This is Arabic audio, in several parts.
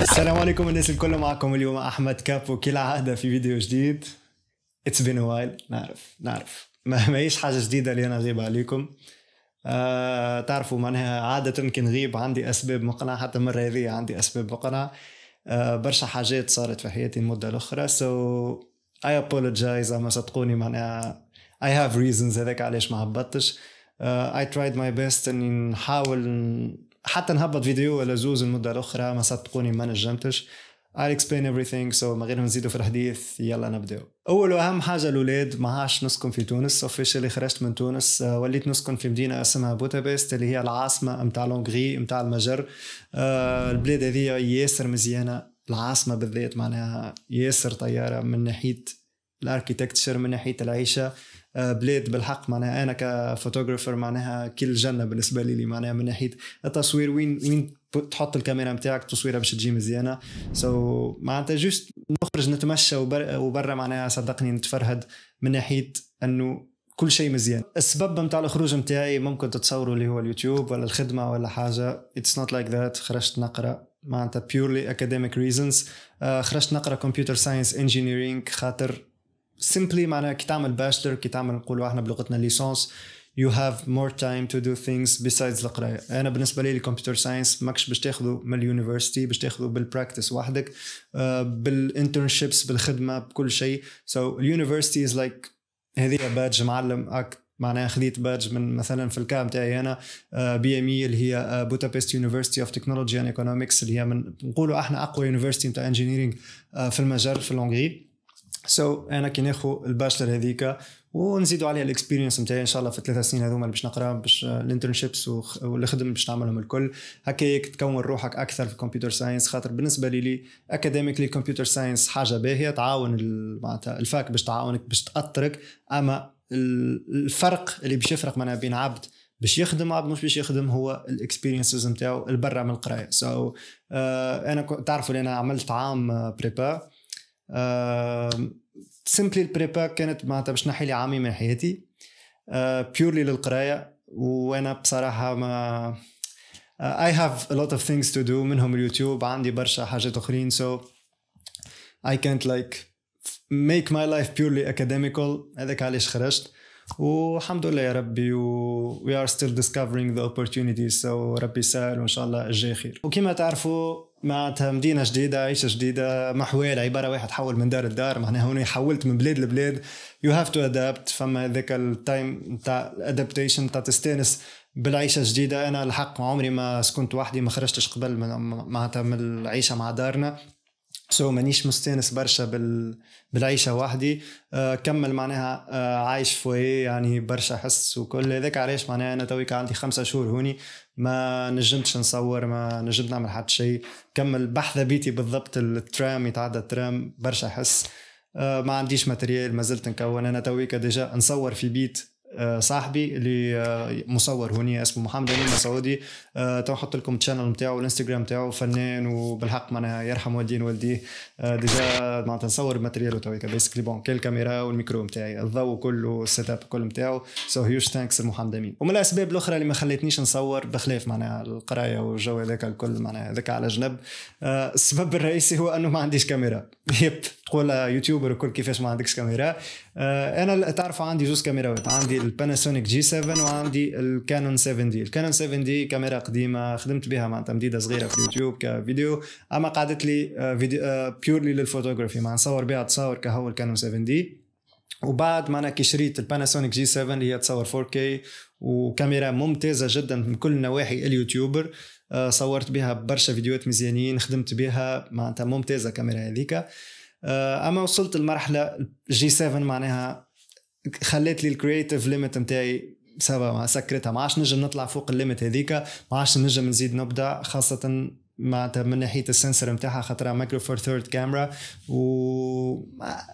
السلام عليكم الناس الكل، معكم اليوم أحمد كابو كالعادة في فيديو جديد. It's been a while. نعرف ما هيش حاجة جديدة اللي أنا غيب عليكم. تعرفوا معناها عادة كنغيب عندي أسباب مقنعة، حتى مرة هذي عندي أسباب مقنعة. برشا حاجات صارت في حياتي المدة الأخرى، so I apologize. أما صدقوني معناها I have reasons هذاك علاش ما هبطتش. I tried my best إني نحاول حتى نهبط فيديو ولا زوز المدة الأخرى، ما صدقوني ما نجمتش. I'll explain everything. So ما غير نزيدوا في الحديث، يلا نبداو. أول وأهم حاجة الأولاد، ما عادش نسكن في تونس. officially خرجت من تونس، وليت نسكن في مدينة اسمها بودابست اللي هي العاصمة متاع لونغري متاع المجر. البلاد هذه ياسر مزيانة، العاصمة بالذات معناها ياسر طيارة من ناحية الاركيتكتشر، من ناحية العيشة. بلاد بالحق معناها انا كفوتوغرافر معناها كل جنه بالنسبه لي معناها من ناحيه التصوير، وين تحط الكاميرا نتاعك تصويرها باش تجي مزيانه. سو معناتها جوست نخرج نتمشى وبرا معناها صدقني نتفرهد من ناحيه انه كل شيء مزيان. السبب نتاع الخروج نتاعي ممكن تتصوروا اللي هو اليوتيوب ولا الخدمه ولا حاجه. اتس نوت لايك ذات. خرجت نقرا معناتها purely academic reasons. خرجت نقرا كمبيوتر ساينس انجينيرينج، خاطر simply معناها كي تعمل باشلر، كي تعمل نقولوا احنا بلغتنا ليسونس، you have more time to do things besides القرايه. انا بالنسبه لي الكمبيوتر ساينس ماكش باش تاخذه من اليونيفرسيتي، باش تاخذه بالبراكتس وحدك، بالانترنشيبس، بالخدمه، بكل شيء. سو اليونيفرسيتي از لايك هذه بادج معلم معناها خذيت بادج من مثلا في الكام تاعي انا بي ام اي اللي هي بودابست يونيفرسيتي اوف تكنولوجي اند ايكونومكس، اللي هي من نقولوا احنا اقوى يونيفرسيتي نتاع انجينيرينغ في المجر في لونغري. سو انا كي ناخذ الباشلر هذيك ونزيدوا عليها الاكسبيرينس نتاعي ان شاء الله في الثلاث سنين هذوما اللي باش نقرا، باش الانترنشيبس والخدمه باش نعملهم الكل، هكاك تكون روحك اكثر في الكمبيوتر ساينس. خاطر بالنسبه لي اكاديميكلي كمبيوتر ساينس حاجه باهيه، تعاون معناتها الفاك باش تعاونك باش تاطرك. اما الفرق اللي باش يفرق معناها بين عبد باش يخدم عبد مش باش يخدم هو الاكسبيرينسز نتاعو البرا من القرايه. سو انا تعرفوا اللي انا عملت عام بريبا. سمبلي البريبا كانت معناتها باش نحي لي عامي من حياتي بيورلي للقرايه، وانا بصراحه ما I have a lot of things to do، منهم اليوتيوب، عندي برشا حاجات اخرين. so I can't like make my life purely academical. هذاك علاش خرجت، والحمد لله يا ربي we are still discovering the opportunities. so ربي سهل وان شاء الله الجاي خير. وكما تعرفوا معناتها مدينه جديده، عيشه جديده، محوال عباره واحد حول من دار لدار، معناها هنا حولت من بلاد لبلاد. يو هاف تو ادابت. فما هذاك التايم تاع الادابتيشن تاع تستانس بالعيشه الجديده. انا الحق عمري ما سكنت وحدي، ما خرجتش قبل معناتها من العيشه مع دارنا، سو مانيش مستانس برشا بالعيشه وحدي. كمل معناها عايش فوي يعني برشا حس وكل هذاك علاش معناها انا تويك عندي 5 شهور هوني، ما نجمتش نصور، ما نجمت نعمل حتى شيء. كمل بحثة بيتي بالضبط، الترام يتعدى الترام برشا حس. ما عنديش ماتريال، ما زلت نكون. انا تويك ديجا نصور في بيت صاحبي اللي مصور هوني اسمه محمد امين مسعودي. تو نحط لكم الشانل نتاعو والانستغرام نتاعو، فنان وبالحق معناها يرحم والدين والديه. ديجا معناتها نصور ماتريال وتويكا بيسكلي بون كل كاميرا والميكرو نتاعي، الضوء كله، السيت اب كله نتاعو. سو هيوج ثانكس لمحمد امين. ومن الاسباب الاخرى اللي ما خلتنيش نصور بخلاف معناها القرايه والجو هذاك الكل معناها هذاك على جنب، السبب الرئيسي هو انه ما عنديش كاميرا. يب تقول يوتيوبر وكل كيفاش ما عندكش كاميرا. انا تعرفوا عندي زوج كاميرات، عندي الباناسونيك G7 وعندي الكانون 7D. الكانون 7D كاميرا قديمه خدمت بها معناتها مديده صغيره في اليوتيوب كفيديو، اما قعدت لي فيديو بيورلي للفوتوغرافي، ما نصور بها تصاور كهو الكانون 7D. وبعد ما انا كي شريت الباناسونيك G7 اللي هي تصور 4K وكاميرا ممتازه جدا من كل نواحي اليوتيوبر، صورت بها برشا فيديوهات مزيانين، خدمت بها معناتها ممتازه كاميرا هذيك. اما وصلت لمرحله جي 7 معناها خلت لي الكرييتيف ليميت نتاعي سبا سكرتها، ما عادش نجم نطلع فوق الليميت هذيك، ما عادش نجم نزيد نبدا، خاصه معناتها من ناحيه السنسور نتاعها خاطرها مايكرو فور ثيرد كاميرا و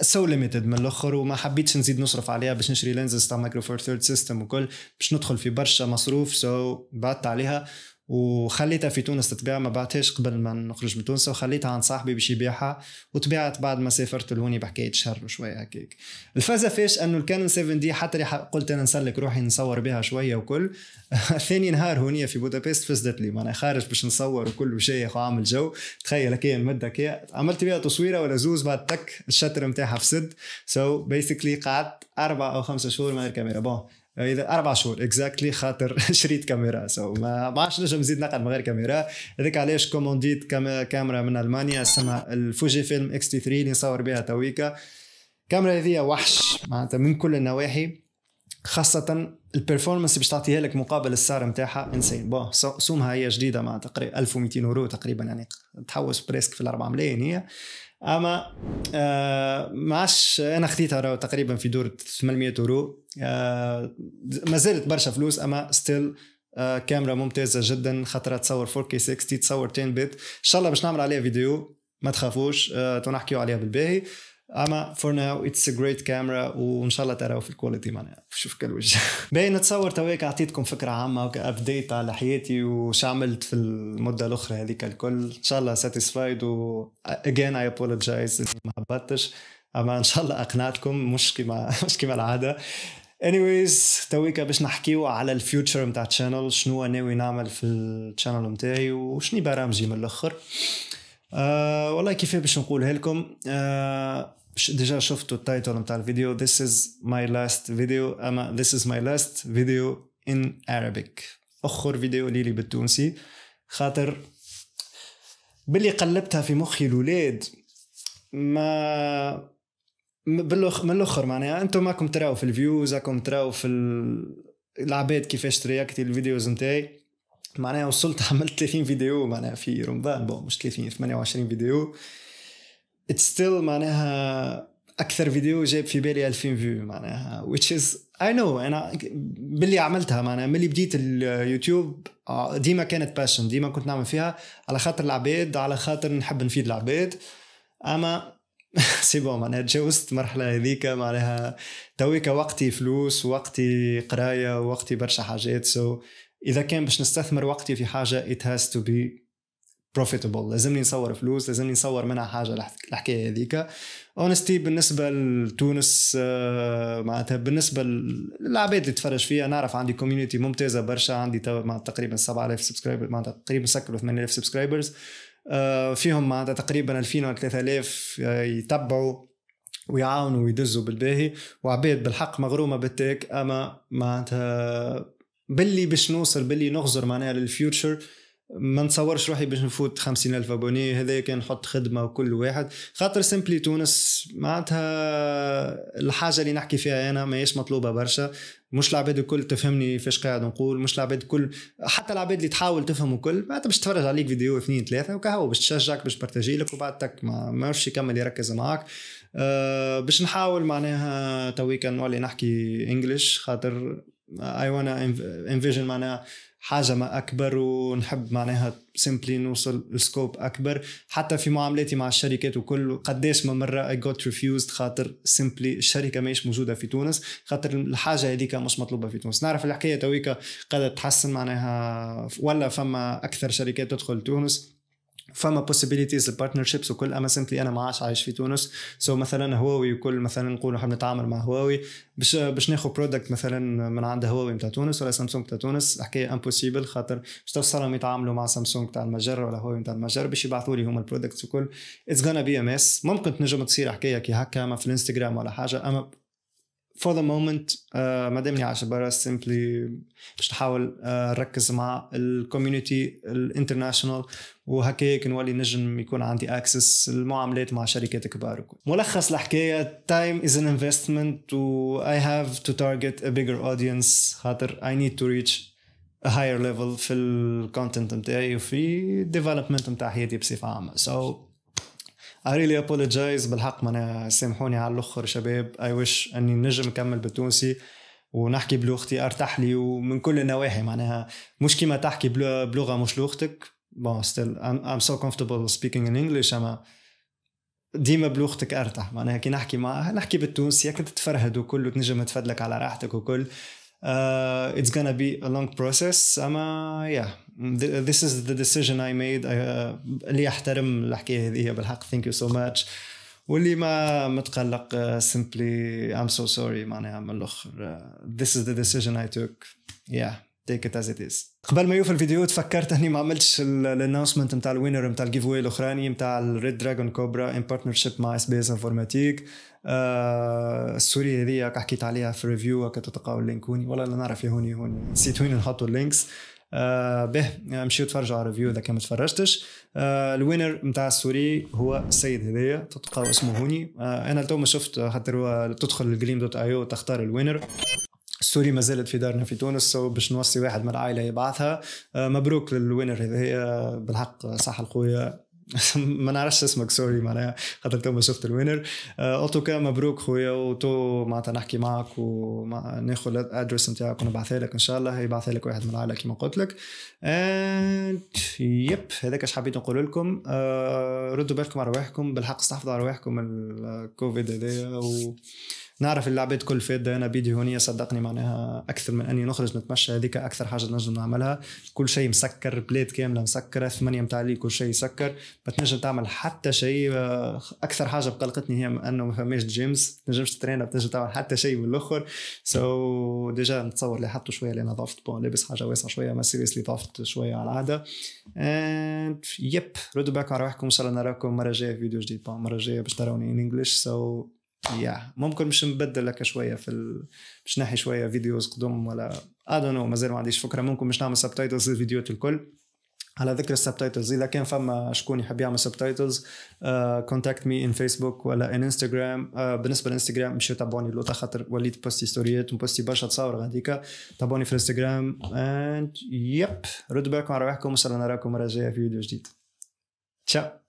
سو ليميتد من الاخر، وما حبيتش نزيد نصرف عليها باش نشري لينزز تاع مايكرو فور ثيرد سيستم وكل، باش ندخل في برشا مصروف. سو بعدت عليها وخليتها في تونس تتباع، ما بعتهاش قبل ما نخرج من تونس، وخليتها عند صاحبي باش يبيعها، وتباعت بعد ما سافرت لهوني بحكايه شهر وشويه هكاك. الفازه فاش انه الكانون 7D حتى اللي قلت انا نسلك روحي نصور بها شويه وكل ثاني نهار هونيه في بودابست فزدت لي، معناها خارج باش نصور وكل شيء وعامل جو، تخيل هكا المده هكا عملت بها تصويره ولا زوز بعد تك الشطر نتاعها فسد. سو بيسكلي قعدت 4 أو 5 شهور من غير كاميرا، بون اذا 4 شهور اكزاكتلي خاطر شريت كاميرا، سو ما عادش نجم نزيد نقعد من غير كاميرا. هذاك علاش كومونديت كاميرا من المانيا اسمها الفوجي فيلم X-T3 اللي نصور بها تويكا. الكاميرا هذه وحش معناتها من كل النواحي، خاصة البرفورمانس باش تعطيها لك مقابل السعر نتاعها انسان. بون سومها هي جديدة مع تقريبا 1200 يورو تقريبا، يعني تحوس بريسك في ال4 ملايين هي، اما معش انا خديتها تقريبا في دور 800 يورو، ما زالت برشا فلوس، اما ستيل كاميرا ممتازة جدا خاطرها تصور 4K 60، تصور 10 بت. ان شاء الله باش نعمل عليها فيديو، ما تخافوش تنحكيو عليها بالباهي، اما فور ناو اتس ا جريت كاميرا، وان شاء الله تراو في الكواليتي معناها شوف كل وجه. باين نتصور تويك اعطيتكم فكره عامه وابديت على حياتي وش عملت في المده الاخرى هذيك الكل. ان شاء الله ساتيسفايد، و اجين اي ابولوجايز اني ما هبطتش، اما ان شاء الله اقنعتكم مش كيما العاده. anyways تويكا باش نحكيو على الفيوتشر نتاع الشانل، شنو ناوي نعمل في الشانل نتاعي وشني برامجي من الاخر. والله كيف باش نقولها لكم، ديجا شفتوا التايتل نتاع الفيديو This is my last video، اما This is my last video in Arabic، اخر فيديو لي بالتونسي، خاطر باللي قلبتها في مخي الولاد ما من الاخر معناها. انتم راكم تراو في الفيوز، راكم تراو في العباد كيفاش ترياكتي الفيديوز نتاعي، معناها وصلت عملت 30 فيديو معناها في رمضان، بون مش 30 28 فيديو، اتس still معناها اكثر فيديو جاب في بالي 2000 فيو معناها، which is I know انا باللي عملتها معناها ملي بديت اليوتيوب ديما كانت باشن، ديما كنت نعمل فيها على خاطر العباد، على خاطر نحب نفيد العباد، اما سي بون معناها تجاوزت المرحله هذيك معناها، تويك وقتي فلوس، وقتي قرايه، وقتي برشا حاجات، سو إذا كان باش نستثمر وقتي في حاجة it has to be profitable، لازمني نصور فلوس، لازمني نصور منها حاجة. الحكاية هذيك honestly بالنسبة لتونس معناتها بالنسبة للعباد اللي تفرج فيها، نعرف عندي community ممتازة برشا، عندي تقريبا 7000 سبسكرايبر معناتها تقريبا سكروا 8000 سبسكرايبرز، فيهم معناتها تقريبا 2000 أو 3000 يتبعوا ويعاونوا ويدزوا بالباهي، وعباد بالحق مغرومة بالتاك، أما معناتها باللي باش نوصل باللي نغزر معناها للفيوتشر، ما نتصورش روحي باش نفوت 50,000 ابوني، هذا كان نحط خدمه وكل واحد، خاطر سمبلي تونس معناتها الحاجه اللي نحكي فيها انا ماهيش مطلوبه برشا، مش العباد الكل تفهمني فاش قاعد نقول، مش العباد الكل، حتى العباد اللي تحاول تفهم الكل معناتها باش تتفرج عليك فيديو 2 3 وكهو باش تشجعك باش تبارتاجي لك، وبعد تك ما عرفش يكمل يركز معاك. باش نحاول معناها تويكا نولي نحكي انجلش، خاطر I wanna envision معناها حاجة ما أكبر، ونحب معناها simply نوصل لسكوب أكبر، حتى في معاملاتي مع الشركات وكل، قداش ما مرة I got refused خاطر simply الشركة ماهيش موجودة في تونس، خاطر الحاجة هذيك مش مطلوبة في تونس. نعرف الحكاية تويكا قاعدة تتحسن معناها، ولا فما أكثر شركات تدخل تونس، فما possibilities للpartnerships وكل، اما simply انا ما عادش عايش في تونس، سو مثلا هواوي وكل، مثلا نقول نحب نتعامل مع هواوي باش ناخذ برودكت مثلا من عند هواوي نتاع تونس ولا سامسونج نتاع تونس، حكايه امبوسيبل، خاطر باش توصلهم يتعاملوا مع سامسونج نتاع المجر ولا هواوي نتاع المجر باش يبعثوا لي هما البرودكتس وكل، اتس غانا بي ام اس. ممكن تنجم تصير حكايه كي هكا ما في الانستغرام ولا حاجه، اما for the moment مادامني عايش برا simply باش نحاول نركز مع الكوميونيتي الانترناشونال، وهكاك نولي نجم يكون عندي اكسس المعاملات مع شركات كبار وكل. ملخص الحكايه time is an investment و I have to target a bigger audience، خاطر I need to reach a higher level في الكونتنت نتاعي وفي development نتاع حياتي بصفه عامه. so I really apologize بالحق، معناها سامحوني على الاخر شباب، I wish اني نجم نكمل بالتونسي ونحكي بلغتي، ارتاح لي ومن كل النواحي معناها، مش كيما تحكي بلغه مش لغتك، بون ستيل I'm so comfortable speaking in English، اما ديما بلغتك ارتاح معناها، كي نحكي بالتونسي هكا تتفرهد وكل، وتنجم تفدلك على راحتك وكل. It's gonna be a long process. This is the decision I made. اللي يحترم الحكاية هذه بالحق thank you so much. واللي ما متقلق simply I'm so sorry معناها من الأخر. This is the decision I took. Yeah, take it as it is. قبل ما يوفي الفيديو تفكرت اني ما عملتش الانونسمنت نتاع الوينر نتاع الجيف واي الاخراني نتاع الريد دراجون كوبرا ان بارتنرشيب مع اس بي اس انفورماتيك. السوري هذه حكيت عليها في ريفيو هكا تلقاو اللينك هوني والله لا نعرف هوني نسيت وين نحطوا اللينكس. به مشيو تفرجوا على ريفيو اذا كان ما تفرجتش. الوينر نتاع السوري هو السيد هذايا تلقاو اسمه هوني. انا تو ما شفت خاطر هو تدخل الجريم دوت اي او تختار الوينر. السوري ما زالت في دارنا في تونس باش نوصي واحد من العائله يبعثها. مبروك للوينر هذايا بالحق صح الخويا. ما نعرفش اسمك سوري معناها خاطر تو ما شفت الوينر. اوتوكا مبروك خويا وتو معناتها نحكي معك وناخذ الادرس نتاعك ونبعثها لك ان شاء الله. يبعثها لك واحد من العائله كيما قلت لك. يب هذاك اش حبيت نقول لكم. ردوا بالكم على رواحكم بالحق استحفظوا على رواحكم الكوفيد هذايا. نعرف العباد كل فاده. انا بيدي هونيه صدقني معناها اكثر من اني نخرج نتمشى هذيك اكثر حاجه نجم نعملها. كل شيء مسكر، بلاد كامله مسكره، 8 نتاع لي كل شيء يسكر، ما تنجم تعمل حتى شيء. اكثر حاجه بقلقتني هي انه ما فماش جيمز، ما تنجمش تترينا، ما تنجمش تعمل حتى شيء من الاخر. سو ديجا نتصور اللي حطوا شويه لان ضعفت بون لابس حاجه واسعه شويه ما سيريسلي ضعفت شويه على العاده. اند يب ردوا بالكم على روحكم ان شاء الله نراكم مره جايه في فيديو جديد. مره جايه باش تراوني ان انجلش. سو ممكن مش نبدل لك شويه في مش ناحي شويه فيديوز قدم ولا I don't know مازال ما عنديش فكره. ممكن مش نعمل سبتايتلز للفيديوهات الكل. على ذكر السبتايتلز اذا كان فما شكون يحب يعمل سبتايتلز كونتاكت مي ان فيسبوك ولا ان انستغرام. بالنسبه للانستغرام مشيو تابعوني لوطا خاطر وليت بوستي ستوريات ونبوستي برشا تصاور غاديكا. تابعوني في الانستغرام. اند يب ردوا بالكم على رواحكم وصلنا نراكم مره جايه في فيديو جديد. تشاو.